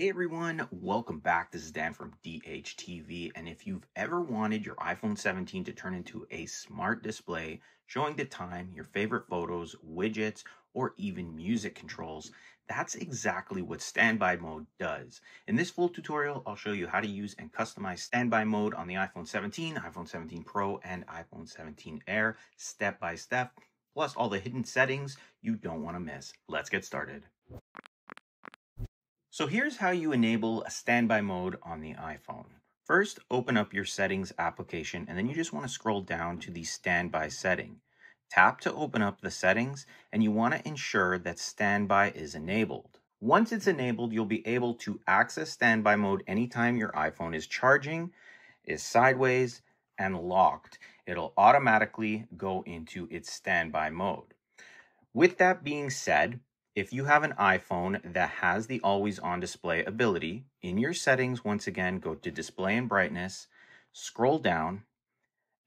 Hey everyone, welcome back. This is Dan from DHTV, and if you've ever wanted your iPhone 17 to turn into a smart display showing the time, your favorite photos, widgets, or even music controls, that's exactly what StandBy Mode does. In this full tutorial, I'll show you how to use and customize StandBy Mode on the iPhone 17, iPhone 17 Pro, and iPhone 17 Air step by step, plus all the hidden settings you don't want to miss. Let's get started. So here's how you enable a standby mode on the iPhone. First, open up your settings application, and then you just want to scroll down to the standby setting. Tap to open up the settings, and you want to ensure that standby is enabled. Once it's enabled, you'll be able to access standby mode anytime your iPhone is charging, is sideways, and locked. It'll automatically go into its standby mode. With that being said, if you have an iPhone that has the always-on display ability, in your settings, once again, go to display and brightness, scroll down,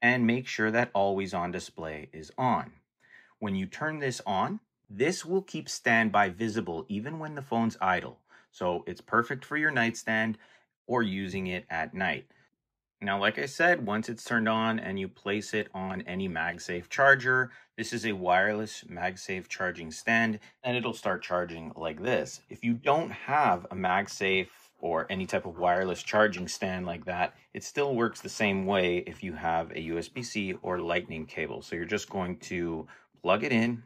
and make sure that always-on display is on. When you turn this on, this will keep standby visible even when the phone's idle. So it's perfect for your nightstand or using it at night. Now, like I said, once it's turned on and you place it on any MagSafe charger, this is a wireless MagSafe charging stand, and it'll start charging like this. If you don't have a MagSafe or any type of wireless charging stand like that, it still works the same way if you have a USB-C or Lightning cable. So you're just going to plug it in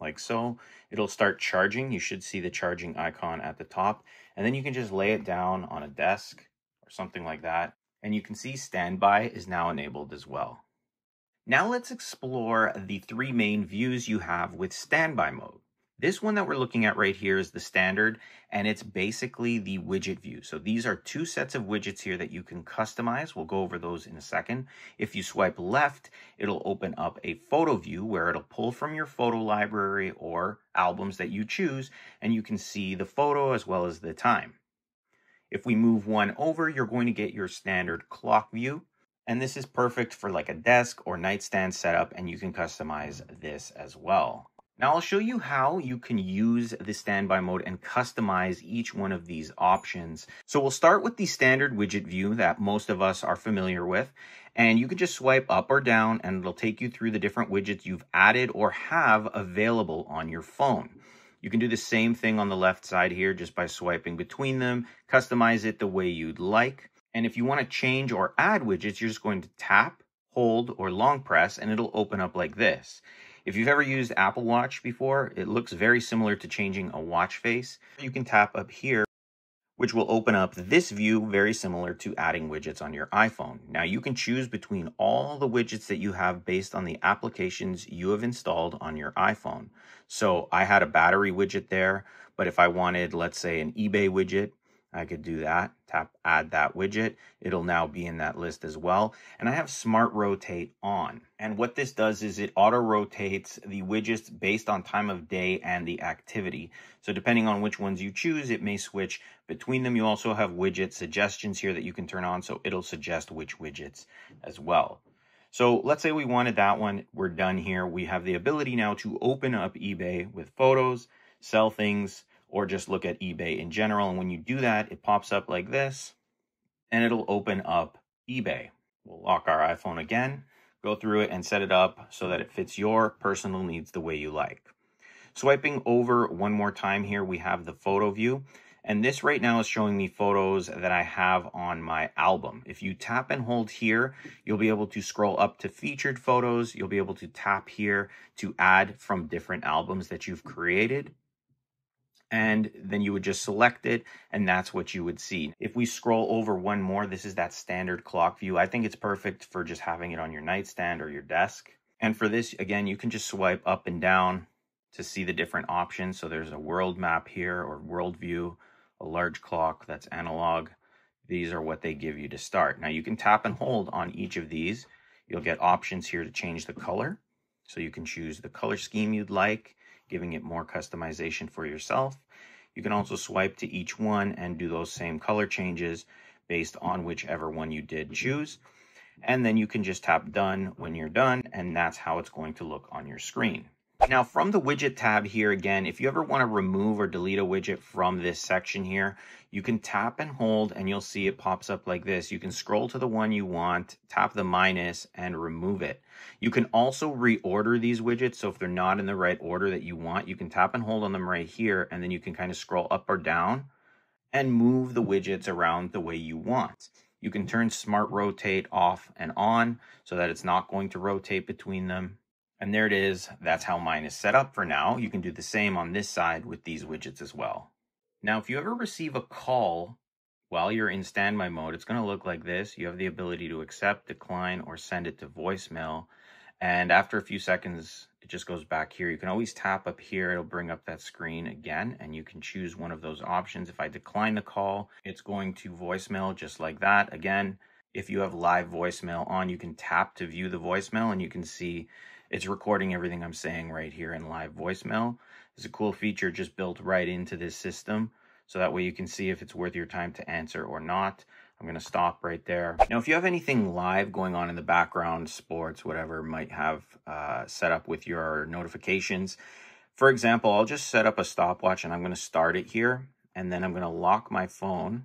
like so. It'll start charging. You should see the charging icon at the top, and then you can just lay it down on a desk or something like that. And you can see standby is now enabled as well. Now let's explore the three main views you have with standby mode. This one that we're looking at right here is the standard, and it's basically the widget view. So these are two sets of widgets here that you can customize. We'll go over those in a second. If you swipe left, it'll open up a photo view where it'll pull from your photo library or albums that you choose, and you can see the photo as well as the time. If we move one over, you're going to get your standard clock view, and this is perfect for like a desk or nightstand setup, and you can customize this as well. Now I'll show you how you can use the standby mode and customize each one of these options. So we'll start with the standard widget view that most of us are familiar with, and you can just swipe up or down and it'll take you through the different widgets you've added or have available on your phone. You can do the same thing on the left side here just by swiping between them, customize it the way you'd like. And if you want to change or add widgets, you're just going to tap, hold, or long press, and it'll open up like this. If you've ever used Apple Watch before, it looks very similar to changing a watch face. You can tap up here, which will open up this view very similar to adding widgets on your iPhone. Now you can choose between all the widgets that you have based on the applications you have installed on your iPhone. So I had a battery widget there, but if I wanted, let's say, an eBay widget, I could do that, tap add that widget. It'll now be in that list as well. And I have smart rotate on. And what this does is it auto rotates the widgets based on time of day and the activity. So depending on which ones you choose, it may switch between them. You also have widget suggestions here that you can turn on, so it'll suggest which widgets as well. So let's say we wanted that one. We're done here. We have the ability now to open up eBay with photos, sell things, or just look at eBay in general. And when you do that, it pops up like this, and it'll open up eBay. We'll lock our iPhone again, go through it and set it up so that it fits your personal needs the way you like. Swiping over one more time here, we have the photo view. And this right now is showing me photos that I have on my album. If you tap and hold here, you'll be able to scroll up to featured photos. You'll be able to tap here to add from different albums that you've created. And then you would just select it, and that's what you would see. If we scroll over one more, this is that standard clock view. I think it's perfect for just having it on your nightstand or your desk. And for this, again, you can just swipe up and down to see the different options. So there's a world map here or world view, a large clock that's analog. These are what they give you to start. Now you can tap and hold on each of these. You'll get options here to change the color. So you can choose the color scheme you'd like, giving it more customization for yourself. You can also swipe to each one and do those same color changes based on whichever one you did choose. And then you can just tap done when you're done, and that's how it's going to look on your screen. Now from the widget tab here, again, if you ever want to remove or delete a widget from this section here, you can tap and hold and you'll see it pops up like this. You can scroll to the one you want, tap the minus and remove it. You can also reorder these widgets. So if they're not in the right order that you want, you can tap and hold on them right here, and then you can kind of scroll up or down and move the widgets around the way you want. You can turn Smart Rotate off and on so that it's not going to rotate between them. And there it is. That's how mine is set up for now. You can do the same on this side with these widgets as well. Now, if you ever receive a call while you're in standby mode, it's going to look like this. You have the ability to accept, decline, or send it to voicemail. And after a few seconds, it just goes back here. You can always tap up here. It'll bring up that screen again, and you can choose one of those options. If I decline the call, it's going to voicemail just like that. Again, if you have live voicemail on, you can tap to view the voicemail, and you can see it's recording everything I'm saying right here in live voicemail. It's a cool feature just built right into this system. So that way you can see if it's worth your time to answer or not. I'm going to stop right there. Now, if you have anything live going on in the background, sports, whatever might have set up with your notifications. For example, I'll just set up a stopwatch and I'm going to start it here. And then I'm going to lock my phone.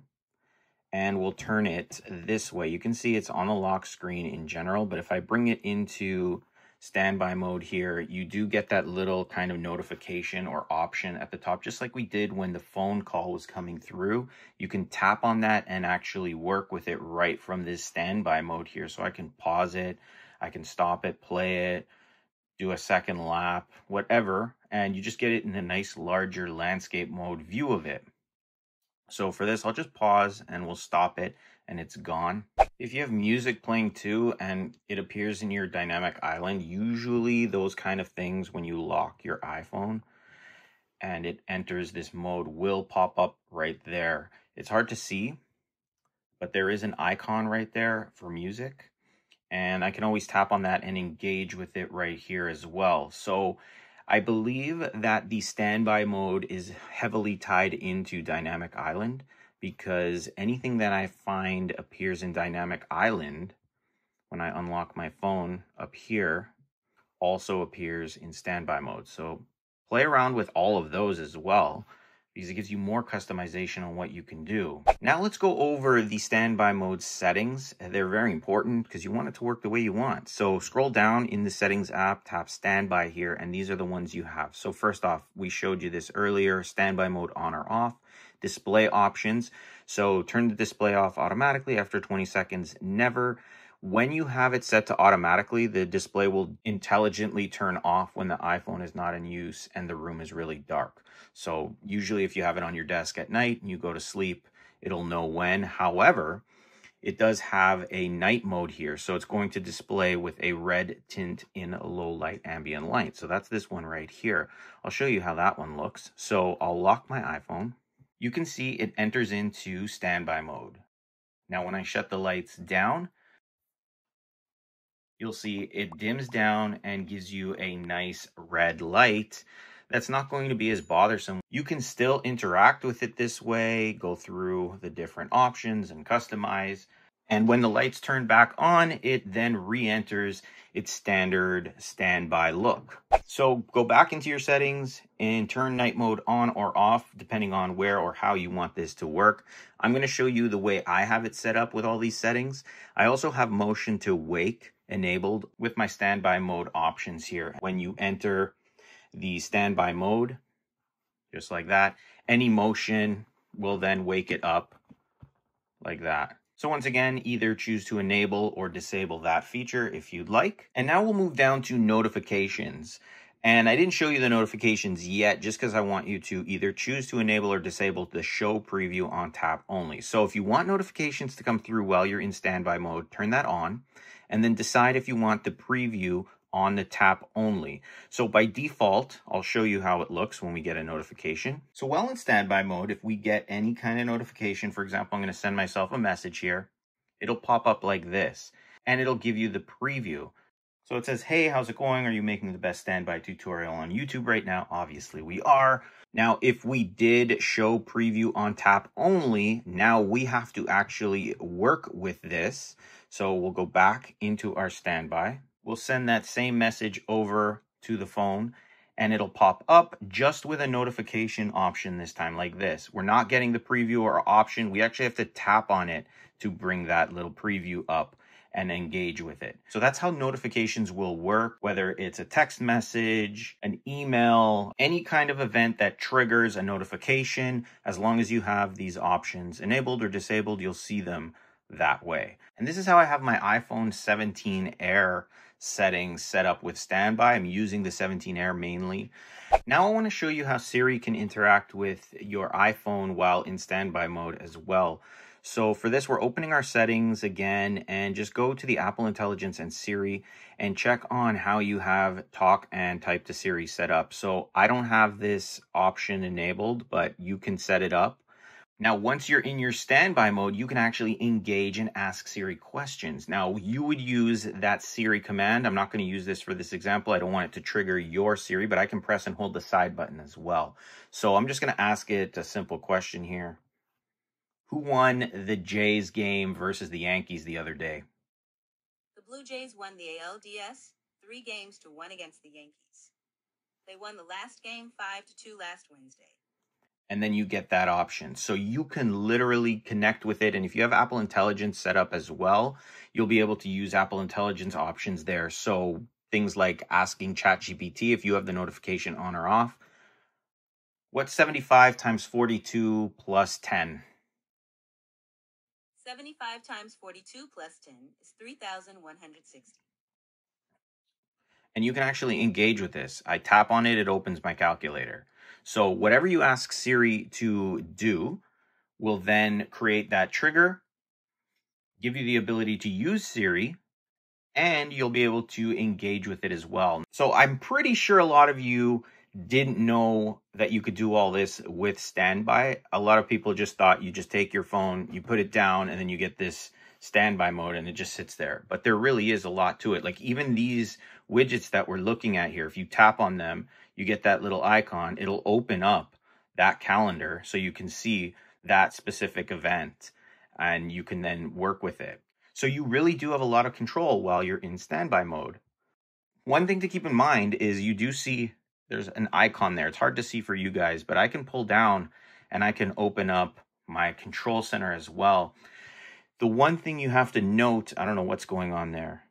And we'll turn it this way. You can see it's on the lock screen in general, but if I bring it into standby mode here, you do get that little kind of notification or option at the top, just like we did when the phone call was coming through. You can tap on that and actually work with it right from this standby mode here. So I can pause it, I can stop it, play it, do a second lap, whatever, and you just get it in a nice larger landscape mode view of it. So for this, I'll just pause and we'll stop it and it's gone. If you have music playing too and it appears in your Dynamic Island, usually those kind of things when you lock your iPhone and it enters this mode will pop up right there. It's hard to see, but there is an icon right there for music. And I can always tap on that and engage with it right here as well. So I believe that the standby mode is heavily tied into Dynamic Island, because anything that I find appears in Dynamic Island when I unlock my phone up here also appears in standby mode. So play around with all of those as well, because it gives you more customization on what you can do. Now let's go over the standby mode settings. They're very important because you want it to work the way you want. So scroll down in the settings app, tap standby here, and these are the ones you have. So first off, we showed you this earlier, standby mode on or off, display options. So turn the display off automatically after 20 seconds, never. When you have it set to automatically, the display will intelligently turn off when the iPhone is not in use and the room is really dark. So usually if you have it on your desk at night and you go to sleep, it'll know when. However, it does have a night mode here. So it's going to display with a red tint in a low light ambient light. So that's this one right here. I'll show you how that one looks. So I'll lock my iPhone. You can see it enters into standby mode. Now when I shut the lights down, you'll see it dims down and gives you a nice red light. That's not going to be as bothersome. You can still interact with it this way, go through the different options and customize. And when the lights turn back on, it then re-enters its standard standby look. So go back into your settings and turn night mode on or off, depending on where or how you want this to work. I'm going to show you the way I have it set up with all these settings. I also have motion to wake enabled with my standby mode options here. When you enter the standby mode, just like that, any motion will then wake it up like that. So once again, either choose to enable or disable that feature if you'd like. And now we'll move down to notifications. And I didn't show you the notifications yet, just because I want you to either choose to enable or disable the show preview on tap only. So if you want notifications to come through while you're in standby mode, turn that on, and then decide if you want the preview on the tap only. So by default, I'll show you how it looks when we get a notification. So while in standby mode, if we get any kind of notification, for example, I'm going to send myself a message here, it'll pop up like this, and it'll give you the preview. So it says, hey, how's it going? Are you making the best standby tutorial on YouTube right now? Obviously we are. Now, if we did show preview on tap only, now we have to actually work with this. So we'll go back into our standby. We'll send that same message over to the phone and it'll pop up just with a notification option this time like this. We're not getting the preview or option. We actually have to tap on it to bring that little preview up and engage with it. So that's how notifications will work, whether it's a text message, an email, any kind of event that triggers a notification. As long as you have these options enabled or disabled, you'll see them that way. And this is how I have my iPhone 17 Air settings set up with StandBy. I'm using the 17 Air mainly. Now I want to show you how Siri can interact with your iPhone while in StandBy mode as well. So for this, we're opening our settings again and just go to the Apple Intelligence and Siri and check on how you have talk and type to Siri set up. So I don't have this option enabled, but you can set it up. Now, once you're in your StandBy mode, you can actually engage and ask Siri questions. Now, you would use that Siri command. I'm not going to use this for this example. I don't want it to trigger your Siri, but I can press and hold the side button as well. So I'm just going to ask it a simple question here. Who won the Jays game versus the Yankees the other day? The Blue Jays won the ALDS 3-1 against the Yankees. They won the last game 5-2 last Wednesday. And then you get that option. So you can literally connect with it. And if you have Apple Intelligence set up as well, you'll be able to use Apple Intelligence options there. So things like asking ChatGPT, if you have the notification on or off, what's 75 times 42 plus 10? 75 times 42 plus 10 is 3,160. And you can actually engage with this. I tap on it, it opens my calculator. So whatever you ask Siri to do will then create that trigger, give you the ability to use Siri, and you'll be able to engage with it as well. So I'm pretty sure a lot of you didn't know that you could do all this with StandBy. A lot of people just thought you just take your phone, you put it down, and then you get this StandBy mode and it just sits there. But there really is a lot to it. Like even these widgets that we're looking at here, if you tap on them, you get that little icon. It'll open up that calendar so you can see that specific event and you can then work with it. So you really do have a lot of control while you're in StandBy mode. One thing to keep in mind is you do see there's an icon there. It's hard to see for you guys, but I can pull down and I can open up my Control Center as well. The one thing you have to note, I don't know what's going on there.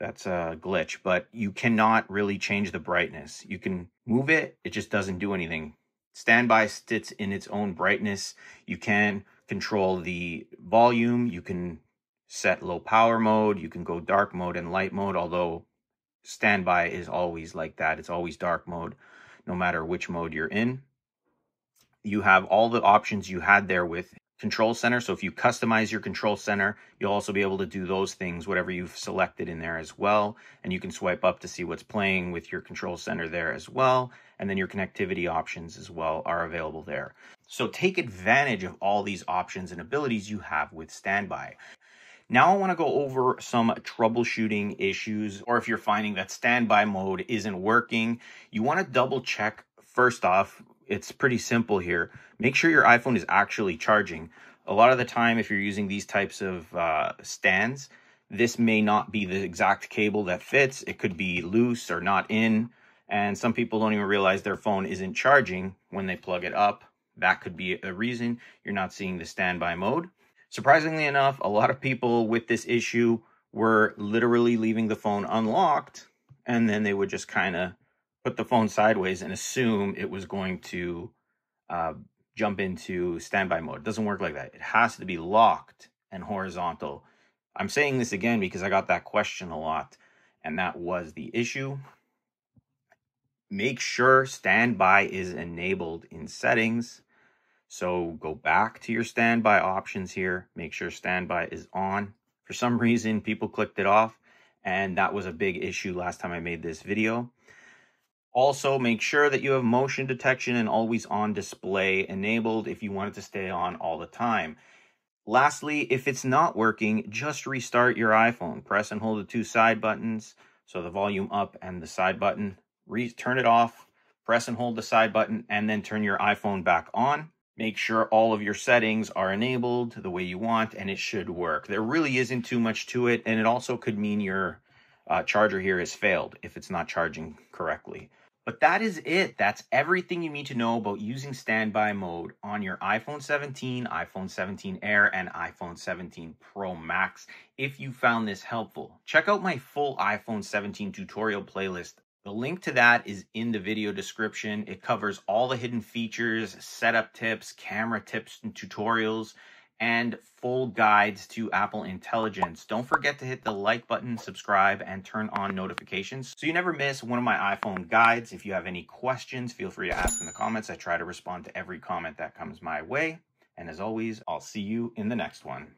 That's a glitch, but you cannot really change the brightness. You can move it. It just doesn't do anything. StandBy sits in its own brightness. You can control the volume. You can set low power mode. You can go dark mode and light mode, although StandBy is always like that. It's always dark mode, no matter which mode you're in. You have all the options you had there with Control Center. So if you customize your Control Center, you'll also be able to do those things, whatever you've selected in there as well. And you can swipe up to see what's playing with your Control Center there as well. And then your connectivity options as well are available there. So take advantage of all these options and abilities you have with StandBy. Now I want to go over some troubleshooting issues, or if you're finding that StandBy mode isn't working, you want to double check. First off, it's pretty simple here. Make sure your iPhone is actually charging. A lot of the time, if you're using these types of stands, this may not be the exact cable that fits. It could be loose or not in. And some people don't even realize their phone isn't charging when they plug it up. That could be a reason you're not seeing the StandBy mode. Surprisingly enough, a lot of people with this issue were literally leaving the phone unlocked, and then they would just kind of put the phone sideways and assume it was going to jump into StandBy mode. It doesn't work like that. It has to be locked and horizontal. I'm saying this again because I got that question a lot, and that was the issue. Make sure StandBy is enabled in settings. So go back to your StandBy options here. Make sure StandBy is on. For some reason, people clicked it off, and that was a big issue last time I made this video. Also, make sure that you have motion detection and always-on display enabled if you want it to stay on all the time. Lastly, if it's not working, just restart your iPhone. Press and hold the two side buttons, so the volume up and the side button. Turn it off, press and hold the side button, and then turn your iPhone back on. Make sure all of your settings are enabled the way you want, and it should work. There really isn't too much to it, and it also could mean your charger here has failed if it's not charging correctly. But that is it. That's everything you need to know about using standby mode on your iPhone 17, iPhone 17 Air, and iPhone 17 Pro Max. If you found this helpful, check out my full iPhone 17 tutorial playlist. The link to that is in the video description. It covers all the hidden features, setup tips, camera tips and tutorials, and full guides to Apple Intelligence. Don't forget to hit the like button, subscribe, and turn on notifications so you never miss one of my iPhone guides. If you have any questions, feel free to ask in the comments. I try to respond to every comment that comes my way. And as always, I'll see you in the next one.